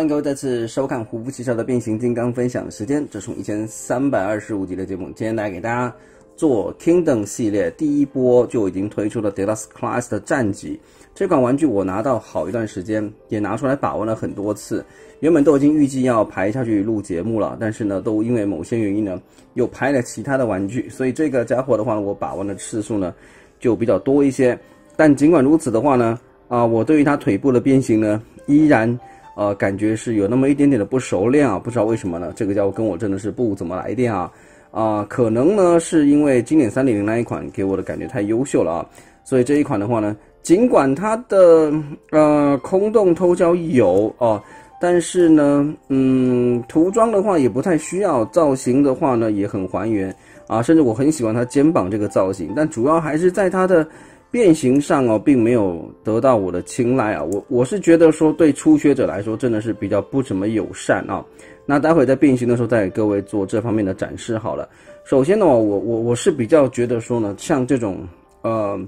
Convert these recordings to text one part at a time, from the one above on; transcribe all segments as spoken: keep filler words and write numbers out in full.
欢迎各位再次收看胡不骑手的变形金刚分享时间，这是一千三百二十五集的节目。今天来给大家做 Kingdom 系列第一波就已经推出了 Deluxe Class 的战绩。这款玩具我拿到好一段时间，也拿出来把玩了很多次。原本都已经预计要排下去录节目了，但是呢，都因为某些原因呢，又拍了其他的玩具，所以这个家伙的话呢，我把玩的次数呢就比较多一些。但尽管如此的话呢，啊、呃，我对于它腿部的变形呢，依然。 呃，感觉是有那么一点点的不熟练啊，不知道为什么呢？这个家伙跟我真的是不怎么来电啊，啊、呃，可能呢是因为经典三零零那一款给我的感觉太优秀了啊，所以这一款的话呢，尽管它的呃空洞偷胶有啊、呃，但是呢，嗯，涂装的话也不太需要，造型的话呢也很还原啊，甚至我很喜欢它肩膀这个造型，但主要还是在它的。 变形上哦，并没有得到我的青睐啊，我我是觉得说对初学者来说真的是比较不怎么友善啊。那待会在变形的时候再给各位做这方面的展示好了。首先呢，我我我是比较觉得说呢，像这种呃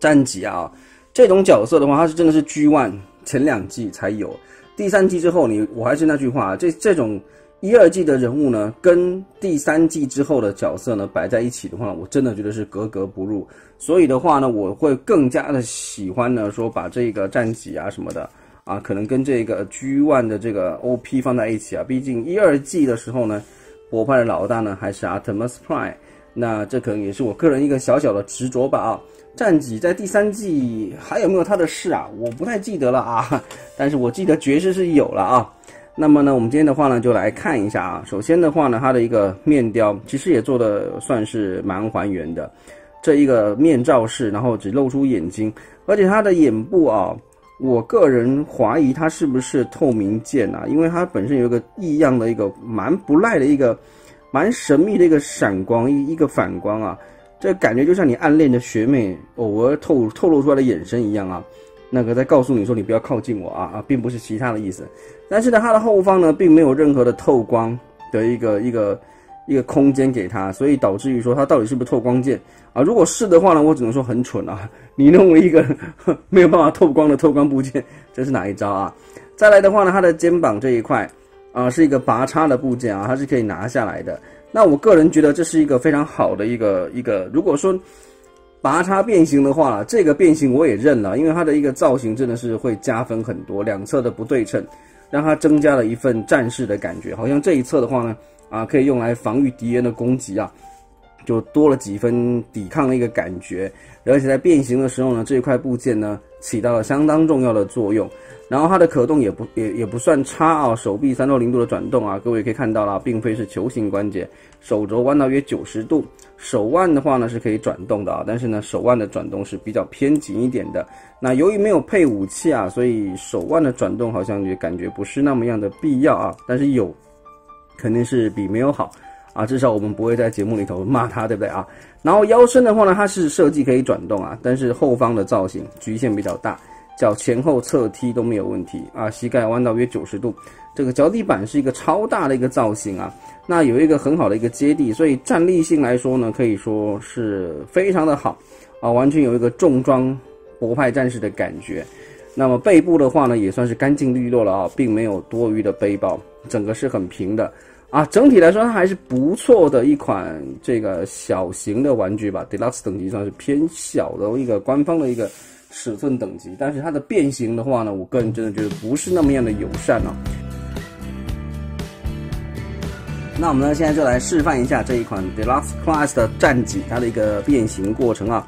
战绩啊这种角色的话，它是真的是 G One 前两季才有，第三季之后你我还是那句话、啊，这这种一二季的人物呢，跟第三季之后的角色呢摆在一起的话，我真的觉得是格格不入。 所以的话呢，我会更加的喜欢呢，说把这个战绩啊什么的啊，可能跟这个 G 一 的这个 O P 放在一起啊。毕竟一二季的时候呢，博派的老大呢还是 Optimus Prime， 那这可能也是我个人一个小小的执着吧啊。战绩在第三季还有没有他的事啊？我不太记得了啊，但是我记得爵士是有了啊。那么呢，我们今天的话呢，就来看一下啊。首先的话呢，它的一个面雕其实也做的算是蛮还原的。 这一个面罩式，然后只露出眼睛，而且它的眼部啊，我个人怀疑它是不是透明件啊？因为它本身有一个异样的一个蛮不赖的一个，蛮神秘的一个闪光一一个反光啊，这感觉就像你暗恋的学妹偶尔透透露出来的眼神一样啊，那个在告诉你说你不要靠近我啊啊，并不是其他的意思。但是呢，它的后方呢，并没有任何的透光的一个一个。 一个空间给它，所以导致于说它到底是不是透光件啊？如果是的话呢，我只能说很蠢啊！你弄了一个没有办法透光的透光部件，这是哪一招啊？再来的话呢，它的肩膀这一块啊是一个拔插的部件啊，它是可以拿下来的。那我个人觉得这是一个非常好的一个一个，如果说拔插变形的话啦，这个变形我也认了，因为它的一个造型真的是会加分很多，两侧的不对称让它增加了一份战士的感觉，好像这一侧的话呢。 啊，可以用来防御敌人的攻击啊，就多了几分抵抗的一个感觉。而且在变形的时候呢，这一块部件呢起到了相当重要的作用。然后它的可动也不也也不算差啊，手臂三百六十度的转动啊，各位可以看到了，并非是球形关节，手肘弯到约九十度，手腕的话呢是可以转动的啊，但是呢手腕的转动是比较偏紧一点的。那由于没有配武器啊，所以手腕的转动好像也感觉不是那么样的必要啊，但是有。 肯定是比没有好啊，至少我们不会在节目里头骂它，对不对啊？然后腰身的话呢，它是设计可以转动啊，但是后方的造型局限比较大，脚前后侧踢都没有问题啊，膝盖弯到约九十度，这个脚底板是一个超大的一个造型啊，那有一个很好的一个接地，所以站立性来说呢，可以说是非常的好啊，完全有一个重装博派战士的感觉。 那么背部的话呢，也算是干净利落了啊，并没有多余的背包，整个是很平的啊。整体来说，它还是不错的一款这个小型的玩具吧 ，Deluxe 等级算是偏小的一个官方的一个尺寸等级。但是它的变形的话呢，我个人真的觉得不是那么样的友善啊。那我们呢，现在就来示范一下这一款 Deluxe Class 的战绩，它的一个变形过程啊。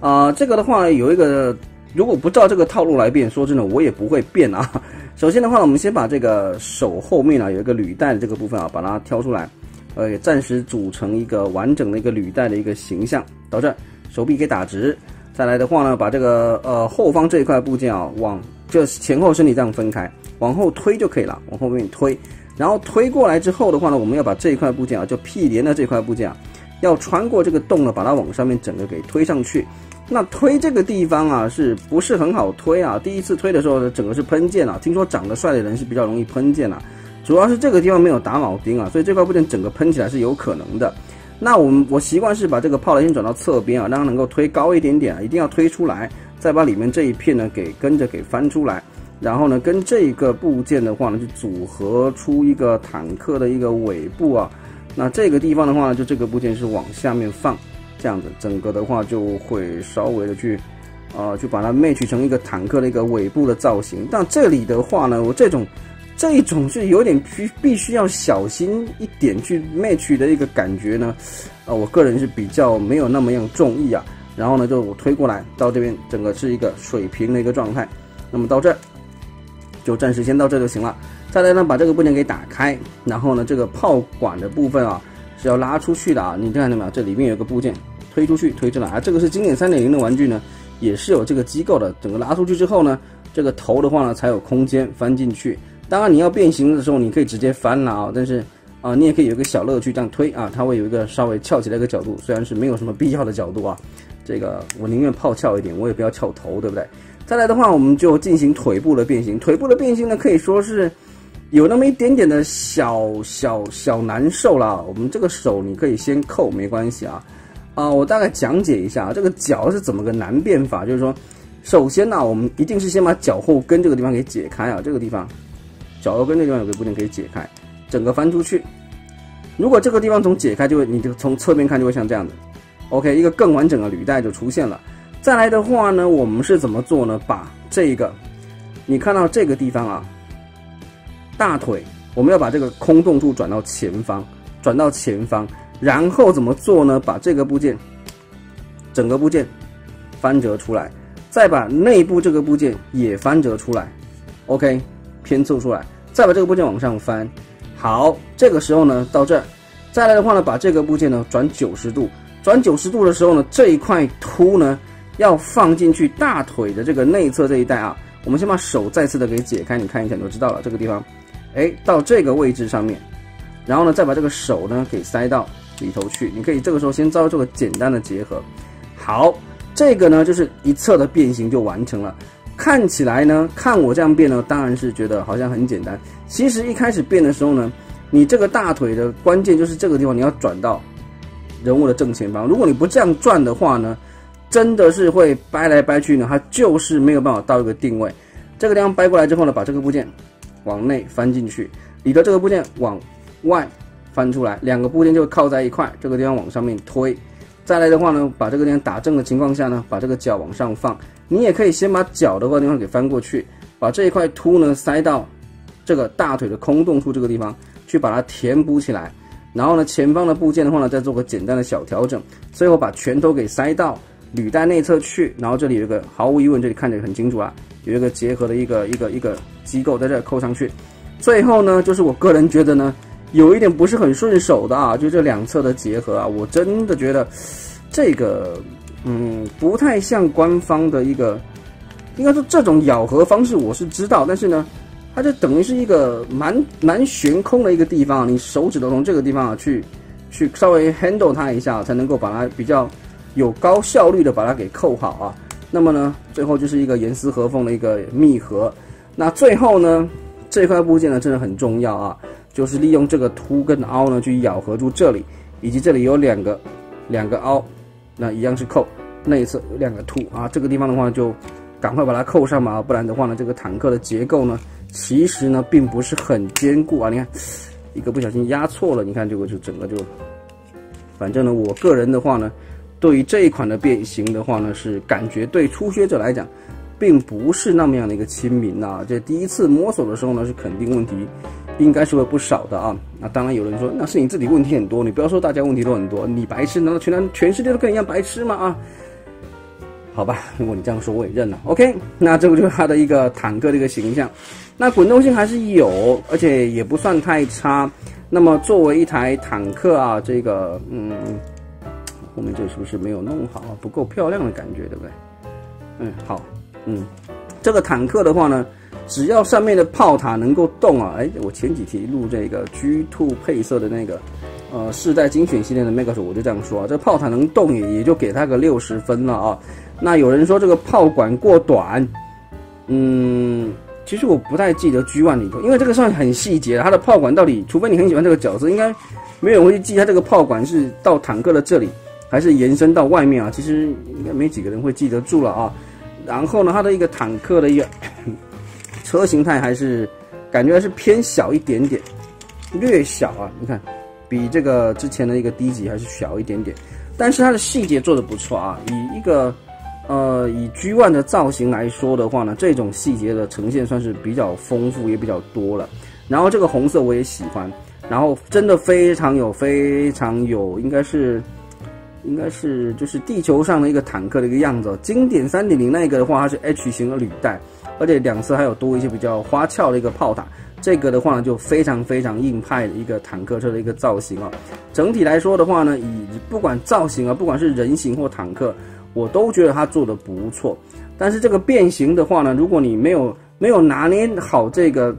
啊、呃，这个的话有一个。 如果不照这个套路来变，说真的，我也不会变啊。首先的话，我们先把这个手后面啊有一个履带的这个部分啊，把它挑出来，呃，也暂时组成一个完整的一个履带的一个形象。到这，手臂给打直。再来的话呢，把这个呃后方这一块部件啊，往就前后身体这样分开，往后推就可以了，往后面推。然后推过来之后的话呢，我们要把这一块部件啊，就屁连的这块部件啊，要穿过这个洞呢，把它往上面整个给推上去。 那推这个地方啊，是不是很好推啊？第一次推的时候，整个是喷溅啊。听说长得帅的人是比较容易喷溅啊，主要是这个地方没有打铆钉啊，所以这块部件整个喷起来是有可能的。那我们我习惯是把这个炮台先转到侧边啊，让它能够推高一点点啊，一定要推出来，再把里面这一片呢给跟着给翻出来。然后呢，跟这个部件的话呢，就组合出一个坦克的一个尾部啊。那这个地方的话，就这个部件是往下面放，这样子，整个的话就会稍微的去，啊、呃，去把它 match 成一个坦克的一个尾部的造型。但这里的话呢，我这种，这种是有点必必须要小心一点去 match 的一个感觉呢，啊、呃，我个人是比较没有那么样中意啊。然后呢，就我推过来到这边，整个是一个水平的一个状态。那么到这儿。 就暂时先到这就行了。再来呢，把这个部件给打开，然后呢，这个炮管的部分啊是要拉出去的啊。你看到没有？这里面有个部件推出去，推出来啊。这个是经典 三点零 的玩具呢，也是有这个机构的。整个拉出去之后呢，这个头的话呢才有空间翻进去。当然你要变形的时候，你可以直接翻了啊。但是啊、呃，你也可以有一个小乐趣，这样推啊，它会有一个稍微翘起来一个角度，虽然是没有什么必要的角度啊。这个我宁愿炮翘一点，我也不要翘头，对不对？ 再来的话，我们就进行腿部的变形。腿部的变形呢，可以说是有那么一点点的小小小难受啦。我们这个手你可以先扣，没关系啊。啊、呃，我大概讲解一下这个脚是怎么个难变法。就是说，首先呢、啊，我们一定是先把脚后跟这个地方给解开啊。这个地方，脚后跟这个地方有个部件可以解开，整个翻出去。如果这个地方从解开就会，你就从侧面看就会像这样子。OK， 一个更完整的履带就出现了。 再来的话呢，我们是怎么做呢？把这个，你看到这个地方啊，大腿，我们要把这个空洞处转到前方，转到前方，然后怎么做呢？把这个部件，整个部件翻折出来，再把内部这个部件也翻折出来 ，OK， 偏侧出来，再把这个部件往上翻。好，这个时候呢，到这儿，再来的话呢，把这个部件呢转九十度，转九十度的时候呢，这一块凸呢。 要放进去大腿的这个内侧这一带啊，我们先把手再次的给解开，你看一下你就知道了。这个地方，哎，到这个位置上面，然后呢，再把这个手呢给塞到里头去。你可以这个时候先做这个简单的结合。好，这个呢就是一侧的变形就完成了。看起来呢，看我这样变呢，当然是觉得好像很简单。其实一开始变的时候呢，你这个大腿的关键就是这个地方你要转到人物的正前方。如果你不这样转的话呢， 真的是会掰来掰去呢，它就是没有办法到一个定位。这个地方掰过来之后呢，把这个部件往内翻进去，里头这个部件往外翻出来，两个部件就靠在一块。这个地方往上面推，再来的话呢，把这个地方打正的情况下呢，把这个脚往上放。你也可以先把脚的话地方给翻过去，把这一块凸呢塞到这个大腿的空洞处这个地方去把它填补起来。然后呢，前方的部件的话呢，再做个简单的小调整，最后把拳头给塞到 履带内侧去，然后这里有一个，毫无疑问，这里看得很清楚啊，有一个结合的一个一个一个机构在这扣上去。最后呢，就是我个人觉得呢，有一点不是很顺手的啊，就这两侧的结合啊，我真的觉得这个，嗯，不太像官方的一个，应该说这种咬合方式我是知道，但是呢，它就等于是一个蛮蛮悬空的一个地方、啊，你手指头从这个地方啊去去稍微 handle 它一下，才能够把它比较 有高效率的把它给扣好啊，那么呢，最后就是一个严丝合缝的一个密合。那最后呢，这块部件呢真的很重要啊，就是利用这个凸跟凹呢去咬合住这里，以及这里有两个两个凹，那一样是扣内侧有两个凸啊，这个地方的话就赶快把它扣上嘛，不然的话呢，这个坦克的结构呢其实呢并不是很坚固啊。你看，一个不小心压错了，你看这个就整个就，反正呢，我个人的话呢， 对于这一款的变形的话呢，是感觉对初学者来讲，并不是那么样的一个亲民啊。这第一次摸索的时候呢，是肯定问题应该是会不少的啊。那当然有人说，那是你自己问题很多，你不要说大家问题都很多，你白痴？难道全全世界都跟你一样白痴吗？啊，好吧，如果你这样说我也认了。OK， 那这个就是它的一个坦克的一个形象。那滚动性还是有，而且也不算太差。那么作为一台坦克啊，这个嗯。 后面这是不是没有弄好，不够漂亮的感觉，对不对？嗯，好，嗯，这个坦克的话呢，只要上面的炮塔能够动啊，哎，我前几期录这个 G Two 配色的那个呃世代精选系列的 Megs， 我就这样说啊，这炮塔能动也也就给它个六十分了啊。那有人说这个炮管过短，嗯，其实我不太记得 G One 里头，因为这个算很细节，它的炮管到底，除非你很喜欢这个角色，应该没有人会去记它这个炮管是到坦克的这里 还是延伸到外面啊，其实应该没几个人会记得住了啊。然后呢，它的一个坦克的一个车形态还是感觉还是偏小一点点，略小啊，你看比这个之前的一个低级还是小一点点，但是它的细节做得不错啊，以一个。 呃，以 G One 的造型来说的话呢，这种细节的呈现算是比较丰富，也比较多了。然后这个红色我也喜欢，然后真的非常有非常有，应该是应该是就是地球上的一个坦克的一个样子、哦。经典 三点零 那个的话，它是 H 型的履带，而且两侧还有多一些比较花俏的一个炮塔。这个的话呢，就非常非常硬派的一个坦克车的一个造型啊、哦。整体来说的话呢，以不管造型啊，不管是人形或坦克。 我都觉得它做的不错，但是这个变形的话呢，如果你没有没有拿捏好这个，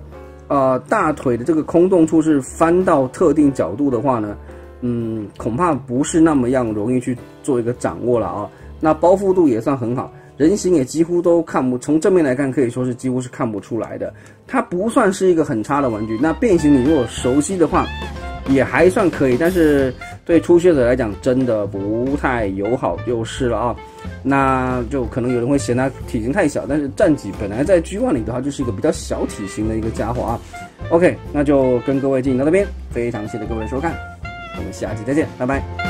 呃，大腿的这个空洞处是翻到特定角度的话呢，嗯，恐怕不是那么样容易去做一个掌握了啊。那包覆度也算很好，人形也几乎都看不，从正面来看可以说是几乎是看不出来的。它不算是一个很差的玩具。那变形你如果熟悉的话，也还算可以，但是。 对初学者来讲，真的不太友好就是了啊。那就可能有人会嫌它体型太小，但是战戟本来在 G One 里的话就是一个比较小体型的一个家伙啊。OK， 那就跟各位进行到这边，非常谢谢各位收看，我们下期再见，拜拜。